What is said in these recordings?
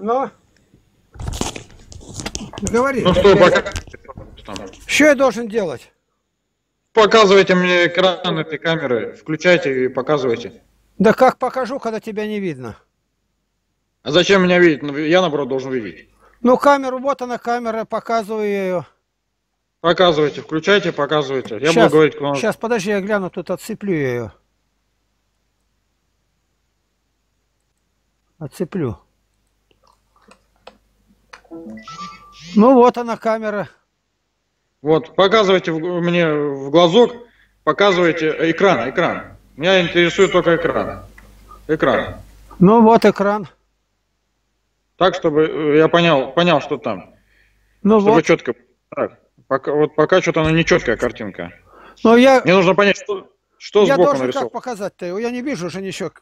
Ну. Говори. Ну что, пока... Что я должен делать? Показывайте мне экран этой камеры, включайте и показывайте. Да как покажу, когда тебя не видно? А зачем меня видеть? Я, наоборот, должен видеть. Ну, камеру, вот она камера, показываю ее. Показывайте, включайте, показывайте. Я сейчас буду говорить к вам. Сейчас, подожди, я гляну, тут отцеплю ее. Отцеплю. Ну, вот она камера. Вот, показывайте мне в глазок, показывайте экран, экран. Меня интересует только экран. Экран. Ну, вот экран. Так, чтобы я понял, что там. Ну, чтобы вот четко. Так, пока что-то она нечеткая картинка. Но я... Мне нужно понять, что сбоку нарисовал. Я должен как показать-то? Я не вижу уже ничего.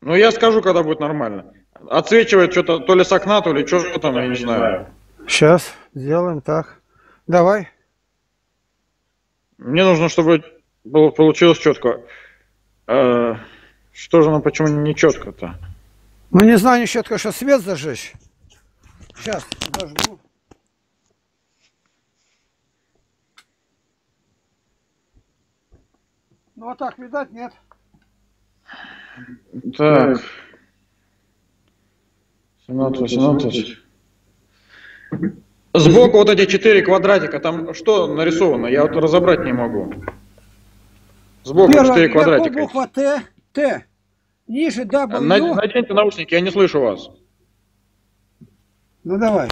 Ну, я скажу, когда будет нормально. Отсвечивает что-то то ли с окна, то ли что-то там, я не знаю. Сейчас сделаем так. Давай. Мне нужно, чтобы получилось четко. Что же, ну почему не четко-то? Ну не знаю, не четко, что свет зажечь. Сейчас зажгу. Ну вот так, видать, нет? Так. 17. Сбоку вот эти 4 квадратика, там что нарисовано? Я вот разобрать не могу. Сбоку 4 квадратика. Буква Т, Т. Ниже W. Наденьте наушники, я не слышу вас. Ну давай.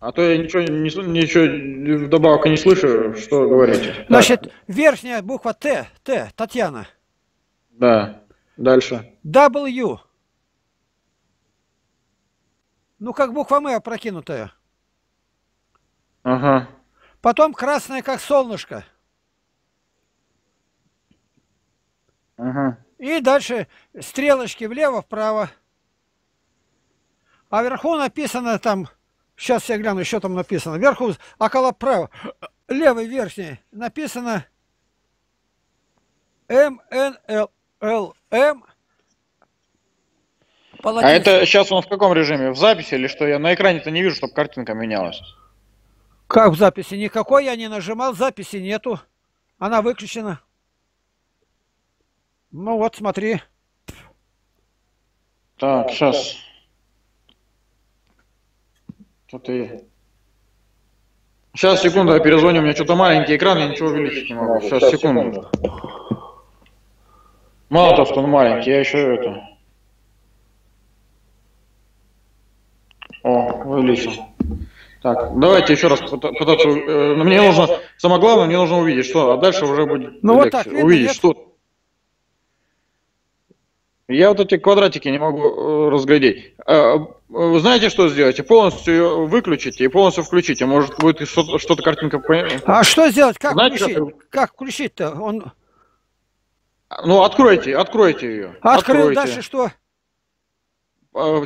А то я ничего вдобавок не слышу, что говорите. Значит, да. Верхняя буква Т, Т, Татьяна. Да, дальше. W. Ну, как буква М опрокинутая. Ага. Потом красная, как солнышко. Ага. И дальше стрелочки влево-вправо. А вверху написано там... Сейчас я гляну, что там написано. Вверху, около права, левой верхней, написано МНЛЛМ. А это сейчас он в каком режиме? В записи или что? Я на экране-то не вижу, чтобы картинка менялась. Как в записи? Никакой я не нажимал, записи нету. Она выключена. Ну вот, смотри. Так, сейчас. Тут и... Сейчас, секунду, я перезвоню. У меня что-то маленький экран, я ничего увеличить не могу. Сейчас, секунду. Мало того, что он маленький, я еще это... О, увеличил. Так, давайте еще раз пытаться. Мне нужно, самое главное, мне нужно увидеть, что, а дальше уже будет. Ну вот так, увидеть, что. Я вот эти квадратики не могу разглядеть. Вы знаете, что сделайте? Полностью ее выключите и полностью включите. Может будет что-то картинка. А что сделать? Как включить? Как включить-то? Он. Ну откройте ее. Открыл, дальше что?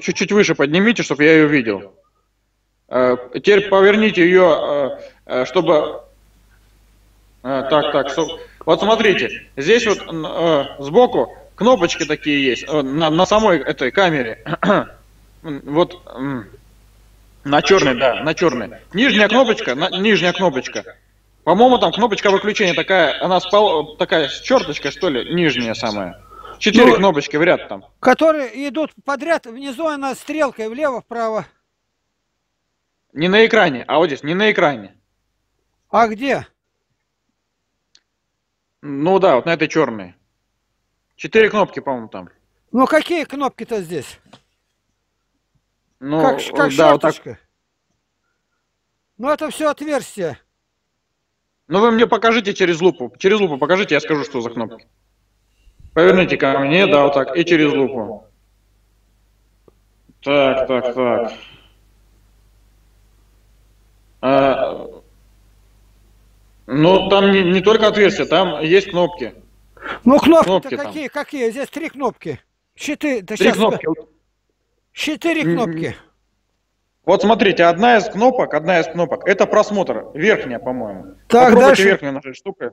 Чуть-чуть выше поднимите, чтобы я ее видел. Теперь поверните ее, чтобы... Так, вот смотрите, здесь вот сбоку кнопочки такие есть, на самой этой камере. Вот на черной, да, на черной. Нижняя кнопочка. По-моему, там кнопочка выключения такая, она такая с черточкой, что ли, нижняя самая. 4 кнопочки в ряд там. Которые идут подряд, внизу она стрелкой влево-вправо. Не на экране, а вот здесь, не на экране. А где? Ну да, вот на этой черной. 4 кнопки, по-моему, там. Ну какие кнопки-то здесь? Ну, как да, шорточка. Вот так... Ну это все отверстие. Ну вы мне покажите через лупу. Через лупу покажите, я скажу, что за кнопки. Поверните ко мне, да, вот так, и через лупу. Так. Ну, там не только отверстия, там есть кнопки. Ну, кнопки-то какие? Здесь 3 кнопки. 4, да, 3 сейчас... кнопки. 4 кнопки. Вот смотрите, одна из кнопок, это просмотр, верхняя, по-моему. Так, попробуйте дальше. Верхнюю нашу штуку.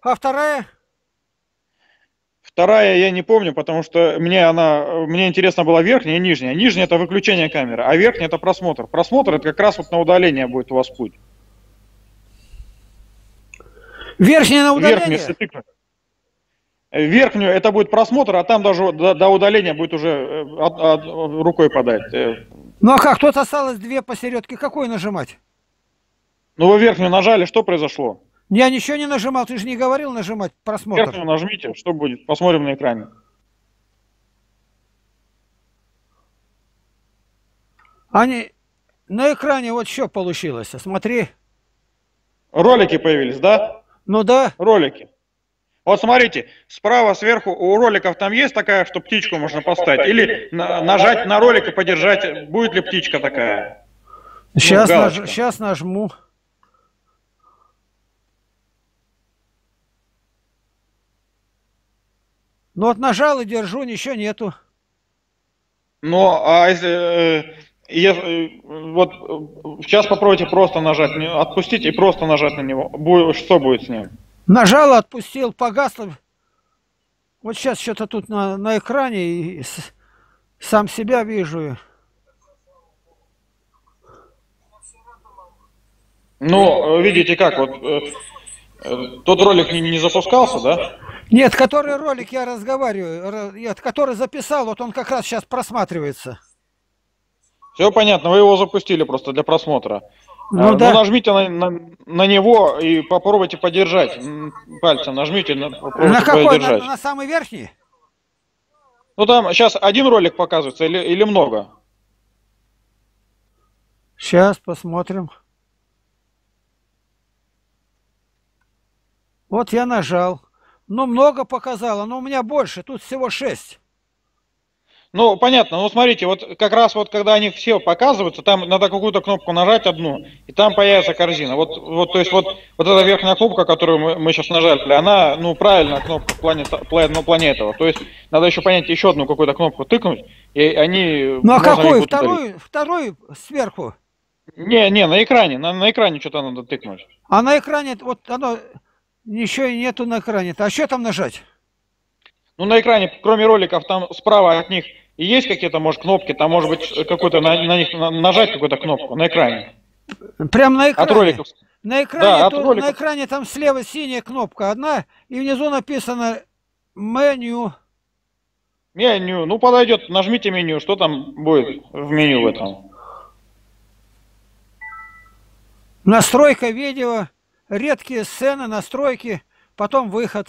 А вторая? Вторая я не помню, потому что мне интересна была верхняя и нижняя. Нижняя – это выключение камеры, а верхняя – это просмотр. Просмотр – это как раз вот на удаление будет у вас путь. Верхняя на удаление? Верхнюю – это будет просмотр, а там даже до удаления будет уже рукой подать. Ну а как? Тут осталось две посередке. Какой нажимать? Ну вы верхнюю нажали, что произошло? Я ничего не нажимал, ты же не говорил нажимать просмотр. Верхнюю нажмите, что будет? Посмотрим на экране. На экране вот что получилось, смотри. Ролики появились, да? Ну да. Ролики. Вот смотрите, справа сверху у роликов там есть такая, что птичку можно поставить? Или нажать на ролик и подержать, будет ли птичка такая? Сейчас нажму. Ну вот нажал и держу, ничего нету. Ну, а если вот сейчас попробуйте просто нажать, отпустить и просто нажать на него. Что будет с ним? Нажал, отпустил, погасло. Вот сейчас что-то тут на экране и сам себя вижу. Ну, видите как, вот тот ролик не запускался, да? Нет, который ролик я разговариваю, нет, который записал, вот он как раз сейчас просматривается. Все понятно, вы его запустили просто для просмотра. Ну, да. Нажмите на него и попробуйте подержать пальцем, нажмите, попробуйте подержать. На самый верхний? Ну там сейчас один ролик показывается или много? Сейчас посмотрим. Вот я нажал. Ну, много показало, но у меня больше, тут всего 6. Ну, понятно, ну смотрите, вот как раз вот когда они все показываются, там надо какую-то кнопку нажать одну, и там появится корзина. Вот то есть вот эта верхняя кнопка, которую мы сейчас нажали, она, ну, правильная кнопка в плане этого. То есть надо еще понять, еще одну какую-то кнопку тыкнуть, и они... Ну, а какую? Вторую сверху? Не, на экране, на экране что-то надо тыкнуть. А на экране, вот оно... Ничего и нету на экране. А что там нажать? Ну, на экране, кроме роликов, там справа от них и есть какие-то, может, кнопки, там, может быть, какой-то на них нажать какую-то кнопку на экране. Прям на экране? От роликов. На экране, да, от роликов. На экране там слева синяя кнопка одна, и внизу написано меню. Меню. Ну, подойдет, нажмите меню. Что там будет в меню в этом? Настройка видео. Редкие сцены, настройки, потом выход.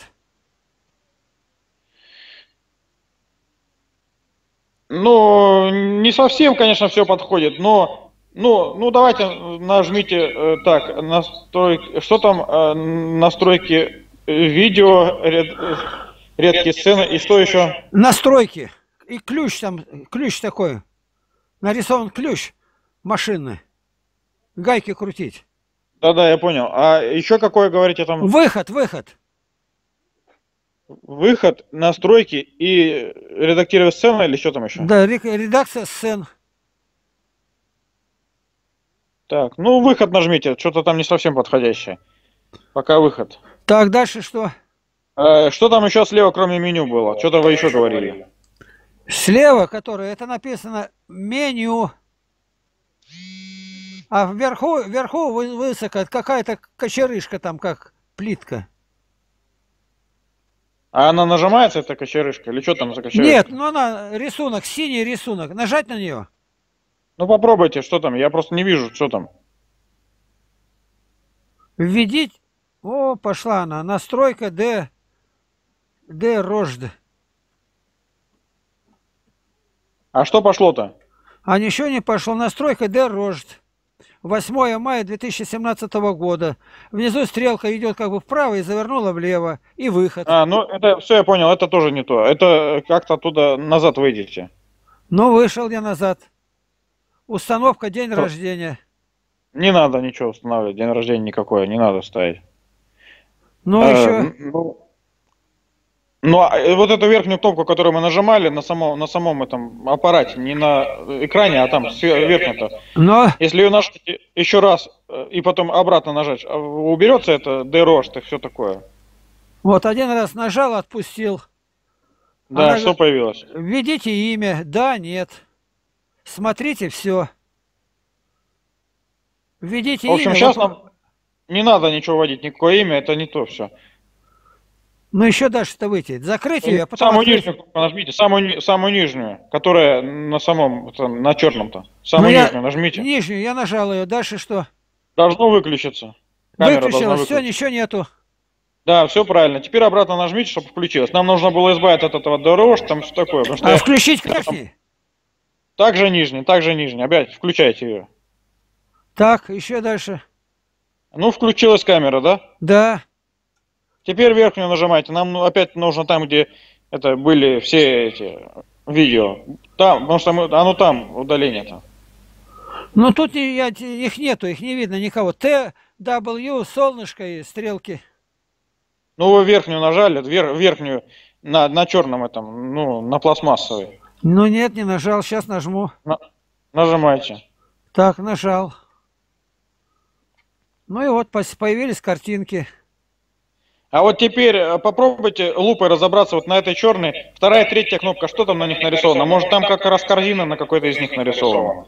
Ну, не совсем, конечно, все подходит, но... Ну, давайте нажмите так, настройки... Что там настройки видео, редкие сцены и что еще? Настройки. И ключ там, ключ такой. Нарисован ключ машины. Гайки крутить. Да, я понял. А еще какое, говорите, там? Выход. Выход, настройки и редактировать сцены или что там еще? Да, редакция сцен. Так, ну выход нажмите, что-то там не совсем подходящее. Пока выход. Так, дальше что? Что там еще слева, кроме меню было? Что-то вы еще говорили. Слева, которое, это написано меню. А вверху высоко какая-то кочерышка там, как плитка. А она нажимается, эта кочерышка? Или что там за кочерышка? Нет, ну она рисунок, синий рисунок. Нажать на нее? Ну попробуйте, что там. Я просто не вижу, что там. Введите. О, пошла она. Настройка Д-рожд. А что пошло-то? А ничего не пошло. Настройка Д-рожд. 8 мая 2017 года. Внизу стрелка идет как бы вправо и завернула влево. И выход. А, ну это все я понял, это тоже не то. Это как-то оттуда назад выйдете. Ну, вышел я назад. Установка день рождения. Не надо ничего устанавливать, день рождения никакое, не надо ставить. Ну еще. Ну, вот эту верхнюю кнопку, которую мы нажимали на самом этом аппарате, не на экране, а там верхняя-то. Но... Если ее нажать еще раз и потом обратно нажать, уберется это дырожь и все такое. Вот один раз нажал, отпустил. Да, она что появилось? Введите имя, да, нет. Смотрите все. Введите имя. В общем, имя, сейчас нам не надо ничего вводить, никакое имя, это не то все. Ну еще дальше-то выйти. Закрыть ее, а потом... Самую нижнюю кнопку нажмите, самую нижнюю, которая на самом, там, на черном-то. Самую нижнюю нажмите. Нижнюю, я нажал ее. Дальше что? Должно выключиться. Выключилось, все, ничего нету. Да, все правильно. Теперь обратно нажмите, чтобы включилось. Нам нужно было избавиться от этого дорожка, там все такое. Потому что включить верхний? Также нижний, также нижний. Опять включайте ее. Так, еще дальше. Ну, включилась камера, да? Да. Теперь верхнюю нажимайте. Нам опять нужно там, где это были все эти видео. Там, потому что мы, оно там, удаление-то. Ну, тут их нету, их не видно никого. Т, W, солнышко и стрелки. Ну, вы верхнюю нажали, верхнюю на черном этом, ну, на пластмассовой. Ну, нет, не нажал, сейчас нажму. Нажимайте. Так, нажал. Ну, и вот появились картинки. А вот теперь попробуйте лупой разобраться вот на этой черной. Вторая, третья кнопка, что там на них нарисовано? Может, там как раз корзина на какой-то из них нарисована?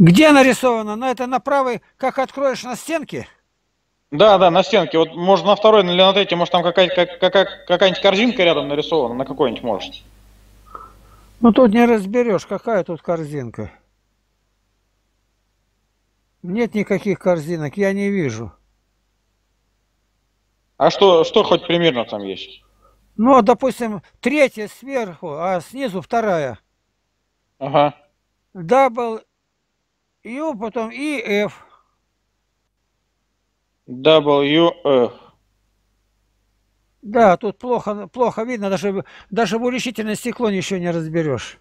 Где нарисовано? Ну, это на правой, как откроешь на стенке? Да, да, на стенке. Вот, может, на второй или на третьей, может, там какая-нибудь корзинка рядом нарисована, на какой-нибудь, может. Ну, тут не разберешь, какая тут корзинка. Нет никаких корзинок, я не вижу. А что хоть примерно там есть? Ну, допустим, третья сверху, а снизу вторая. Ага. W, потом и F. W, F. Да, тут плохо видно, даже в увеличительное стекло ничего не разберешь.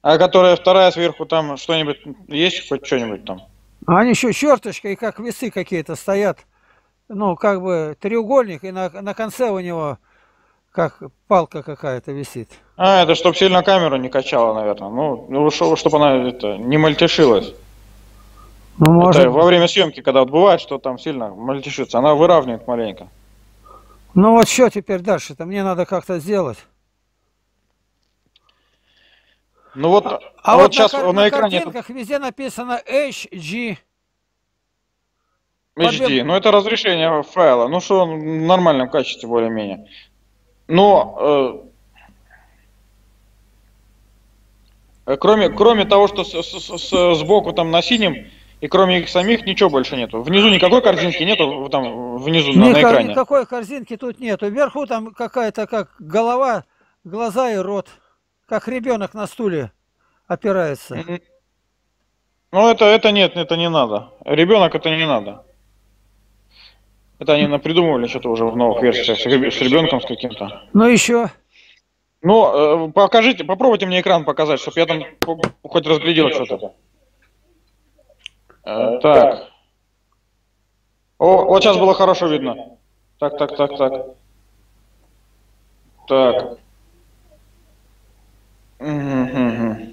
А которая вторая сверху, там что-нибудь есть, хоть что-нибудь там? Они еще черточка и как весы какие-то стоят, ну как бы треугольник, и на конце у него как палка какая-то висит. А, это чтобы сильно камеру не качало, наверное, ну чтобы она это, не мальтешилась. Ну, может... Во время съемки, когда вот бывает, что там сильно мальтешится, она выравнивает маленько. Ну вот что теперь дальше-то, мне надо как-то сделать. Ну вот, вот сейчас на экране... картинках везде написано HG. HD, ну это разрешение файла, ну что в нормальном качестве более-менее. Но, кроме того, что сбоку там на синем, и кроме их самих ничего больше нету. Внизу никакой корзинки нету, там внизу на экране. Никакой корзинки тут нету. Вверху там какая-то как голова, глаза и рот. Как ребенок на стуле опирается. Ну, это нет, это не надо. Ребенок это не надо. Это они напридумывали что-то уже в новых версиях с ребенком, с каким-то. Ну, еще. Ну, покажите, попробуйте мне экран показать, чтобы я там хоть разглядел что-то. Так. О, вот сейчас было хорошо видно. Так. Ну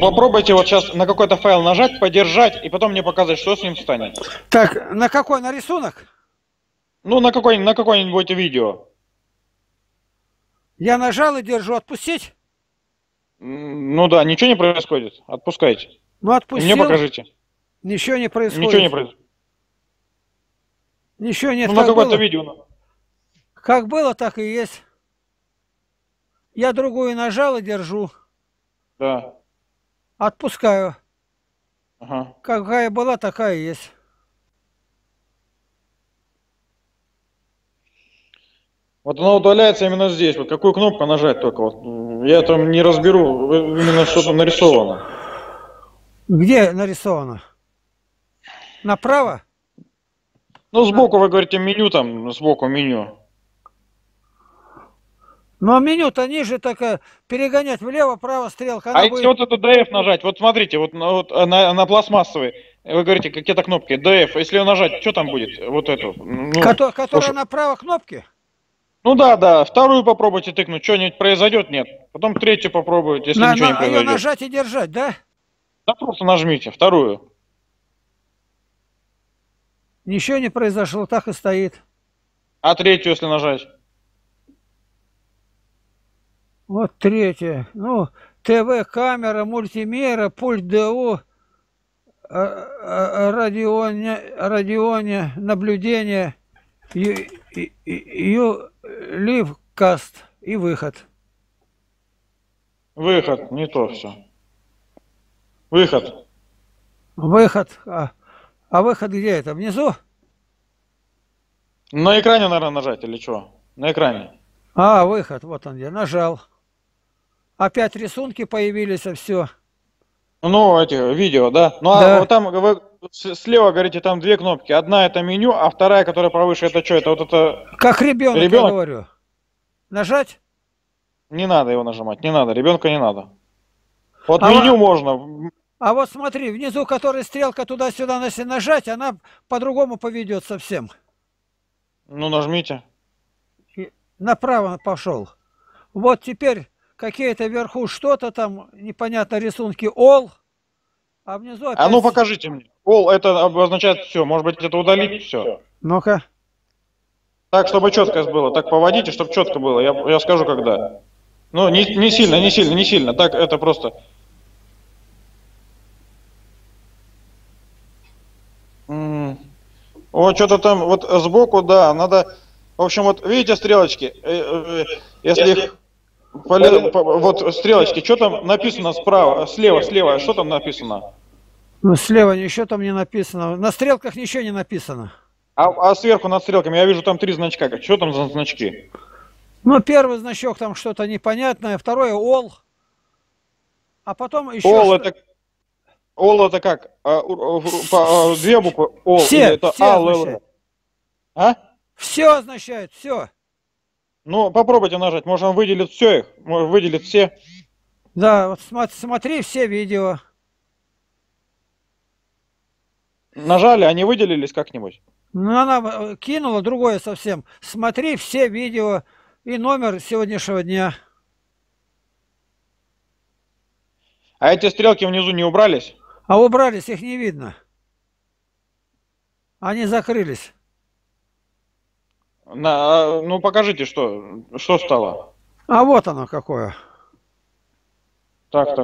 попробуйте вот сейчас на какой-то файл нажать, подержать и потом мне показать, что с ним станет. Так, на какой, на рисунок? Ну на какое-нибудь видео. Я нажал и держу, отпустить? Ну да, ничего не происходит, отпускайте. Ну отпустил. И мне покажите. Ничего не происходит. Ничего не происходит. Ничего нет. Ну на какое-то видео. Как было, так и есть. Я другую нажал и держу. Да. Отпускаю. Ага. Какая была, такая и есть. Вот она удаляется именно здесь. Вот какую кнопку нажать только? Вот. Я там не разберу именно, что там нарисовано. Где нарисовано? Направо? Ну, сбоку вы говорите меню там, сбоку меню. Ну а меню-то ниже, так перегонять влево-право стрелка. А если вот эту DF нажать, вот смотрите, вот на пластмассовый, вы говорите, какие-то кнопки, DF, если ее нажать, что там будет? Вот эту. Ну, которая направо кнопки? Ну да, вторую попробуйте тыкнуть, что-нибудь произойдет, нет. Потом третью попробуйте, если ничего не произойдет. Ее нажать и держать, да? Да, просто нажмите, вторую. Ничего не произошло, так и стоит. А третью, если нажать? Вот третья. Ну, ТВ-камера, мультимера, пульт ДО, радионе, наблюдение, Юливкаст и выход. Выход, не то все. Выход. Выход. А выход где это? Внизу? На экране, наверное, нажать или что? На экране. А, выход, вот он где, нажал. Опять рисунки появились, а все. Ну, эти видео, да? Ну, да. А вот там вы слева говорите, там две кнопки. Одна это меню, а вторая, которая повыше, это что? Это вот это... Как ребенок, я говорю. Нажать? Не надо его нажимать, не надо, ребенка не надо. Вот меню можно. А вот смотри, внизу, которая стрелка туда-сюда, если нажать, она по-другому поведет совсем. Ну, нажмите. Направо пошел. Вот теперь какие-то вверху что-то там, непонятно, рисунки all, а внизу опять... А ну покажите мне. All это обозначает все. Может быть, это удалить все. Ну-ка. Так, чтобы четко было. Так поводите, чтобы четко было. Я скажу, когда. Ну, не сильно. Так, это просто... Вот что-то там, вот сбоку, да, надо... В общем, вот видите стрелочки? Если их... Вот стрелочки, что там написано справа, слева, что там написано? Ну, слева ничего там не написано. На стрелках ничего не написано. А сверху над стрелками, я вижу там три значка. Что там за значки? Ну, первый значок там что-то непонятное, второй all. А потом еще... All это как? Две буквы all. Все, это все означает. А? Все означает, все. Ну, попробуйте нажать, может он выделит все их, может выделит все. Да, вот смотри все видео. Нажали, они выделились как-нибудь? Ну, она кинула другое совсем. Смотри все видео и номер сегодняшнего дня. А эти стрелки внизу не убрались? А убрались, их не видно. Они закрылись. Ну покажите, что стало. А вот оно какое. Так.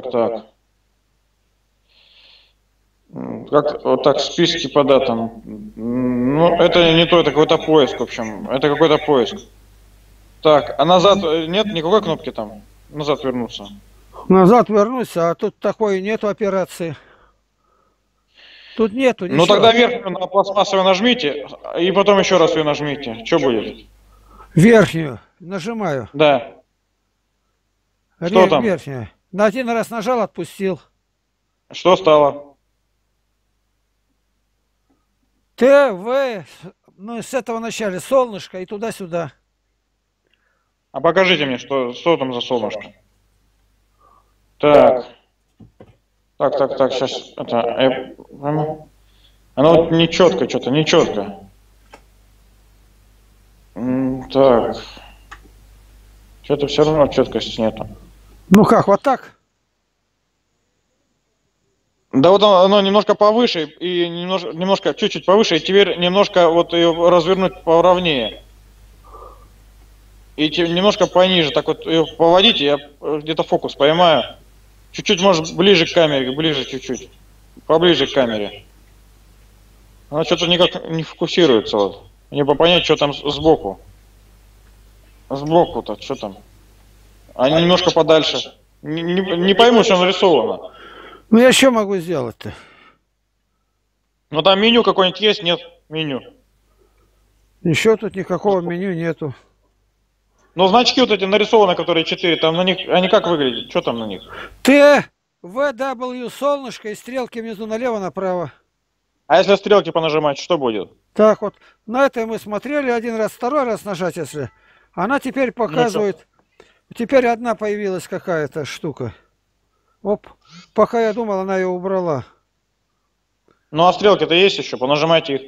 Как, вот так, списки по датам. Ну, это не то, это какой-то поиск, в общем. Это какой-то поиск. Так, а назад нет никакой кнопки там? Назад вернуться. Назад вернуться, а тут такой нету операции. Тут нету ничего. Ну тогда верхнюю на пластмассовую нажмите, и потом еще раз ее нажмите. Что будет? Верхнюю. Нажимаю. Да. Что там? Верхняя. На один раз нажал, отпустил. Что стало? ТВ. Ну, с этого начали. Солнышко и туда-сюда. А покажите мне, что там за солнышко. Так. Так, сейчас, это, оно вот нечетко что-то, нечетко. Так, что-то все равно четкости нету. Ну как, вот так? Да вот оно немножко повыше, и немножко, чуть-чуть повыше, и теперь немножко вот ее развернуть поровнее. И немножко пониже, так вот ее поводите, я где-то фокус поймаю. Чуть-чуть, может, ближе к камере, ближе чуть-чуть. Поближе к камере. Она что-то никак не фокусируется. Вот. Мне бы понять, что там сбоку. Сбоку-то, что там. Они немножко подальше. Не пойму, что нарисовано. Ну я что могу сделать-то? Ну там меню какое-нибудь есть? Нет, меню. Еще тут никакого меню нету. Но значки вот эти нарисованы, которые 4, там на них, они как выглядят? Что там на них? Т, В, W, солнышко и стрелки внизу налево-направо. А если стрелки понажимать, что будет? Так вот, на это мы смотрели один раз, второй раз нажать, если. Она теперь показывает, теперь одна появилась какая-то штука. Оп, пока я думал, она ее убрала. Ну а стрелки-то есть еще, понажимайте их.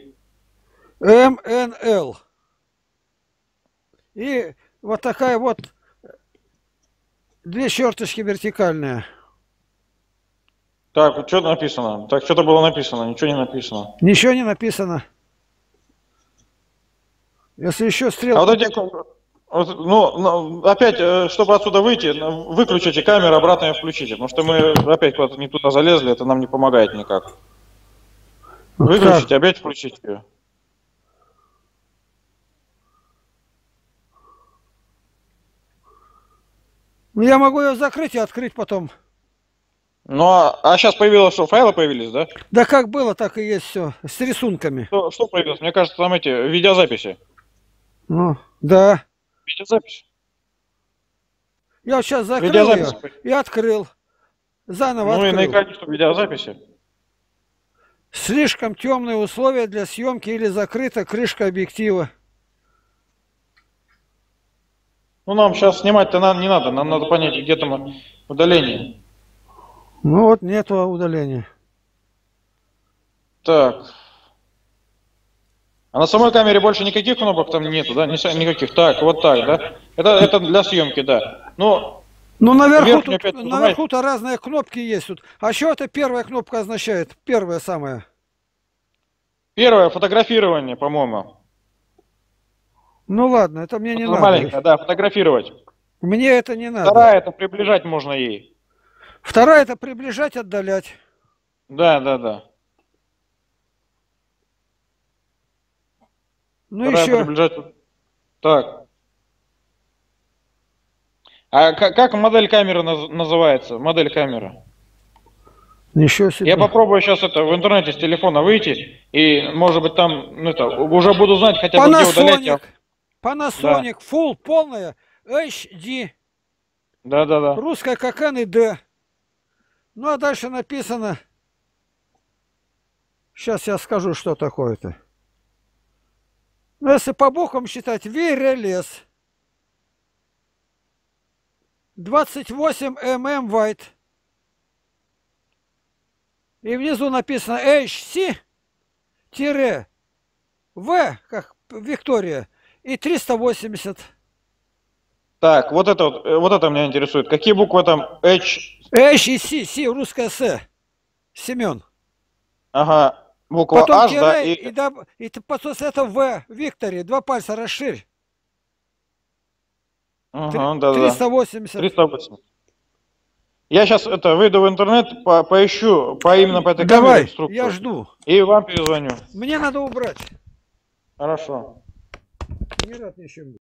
М, Н, Л. И... Вот такая вот две черточки вертикальные. Так, что написано? Так, что-то было написано, ничего не написано. Ничего не написано. Если еще стрелка... А вот эти... Ну, опять, чтобы отсюда выйти, выключите камеру, обратно ее включите, потому что мы опять куда-то не туда залезли, это нам не помогает никак. Выключите, опять включите ее. Я могу ее закрыть и открыть потом. Ну, а сейчас появилось что, файлы появились, да? Да как было, так и есть все, с рисунками. Что появилось? Мне кажется, там эти видеозаписи. Ну, да. Видеозапись. Я вот сейчас закрыл ее и открыл. Заново открыл. Ну и на экране что, видеозаписи? Слишком темные условия для съемки или закрыта крышка объектива. Ну, нам сейчас снимать-то не надо, нам надо понять, где там удаление. Ну вот, нету удаления. Так. А на самой камере больше никаких кнопок там нету, да? Никаких. Так, вот так, да? Это для съемки, да. Ну, наверху-то разные кнопки есть. А что это первая кнопка означает? Первая самая. Первое фотографирование, по-моему. Ну ладно, это мне не надо. Маленькая, да, фотографировать. Мне это не надо. Вторая — это приближать можно ей. Вторая — это приближать, отдалять. Да, да, да. Ну еще. Приближать... Так. А как модель камеры называется? Модель камеры. Ничего себе. Я попробую сейчас это в интернете с телефона выйти и, может быть, там это, уже буду знать хотя бы, где удалять. Panasonic, да. Full, полная, HD. Да-да-да. Русская как N и D. Ну, а дальше написано... Сейчас я скажу, что такое-то. Ну, если по буквам считать, Wireless. 28 мм wide. И внизу написано HC-V, как Виктория. И 380. Так, вот это меня интересует. Какие буквы там? H. H и C. C, русское С. Семен. Ага. Буква потом H, да? И потом это В. Виктория. Два пальца расширь. Ага, 380. Да, да. 380. Я сейчас это выйду в интернет, поищу по этой камере инструкцию. Я жду. И вам перезвоню. Мне надо убрать. Хорошо. Не рад ничем.